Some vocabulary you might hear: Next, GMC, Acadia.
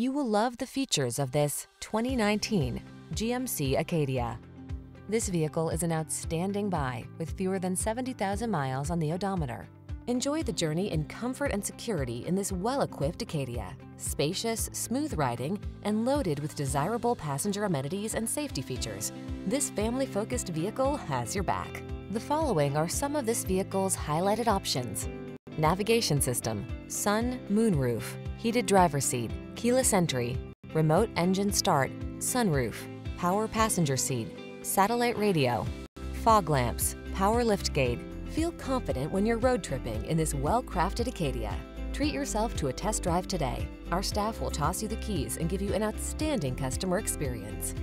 You will love the features of this 2019 GMC Acadia. This vehicle is an outstanding buy with fewer than 70,000 miles on the odometer. Enjoy the journey in comfort and security in this well-equipped Acadia. Spacious, smooth riding, and loaded with desirable passenger amenities and safety features, this family-focused vehicle has your back. The following are some of this vehicle's highlighted options: navigation system, sun, moonroof, heated driver's seat, keyless entry, remote engine start, sunroof, power passenger seat, satellite radio, fog lamps, power liftgate. Feel confident when you're road tripping in this well-crafted Acadia. Treat yourself to a test drive today. Our staff will toss you the keys and give you an outstanding customer experience.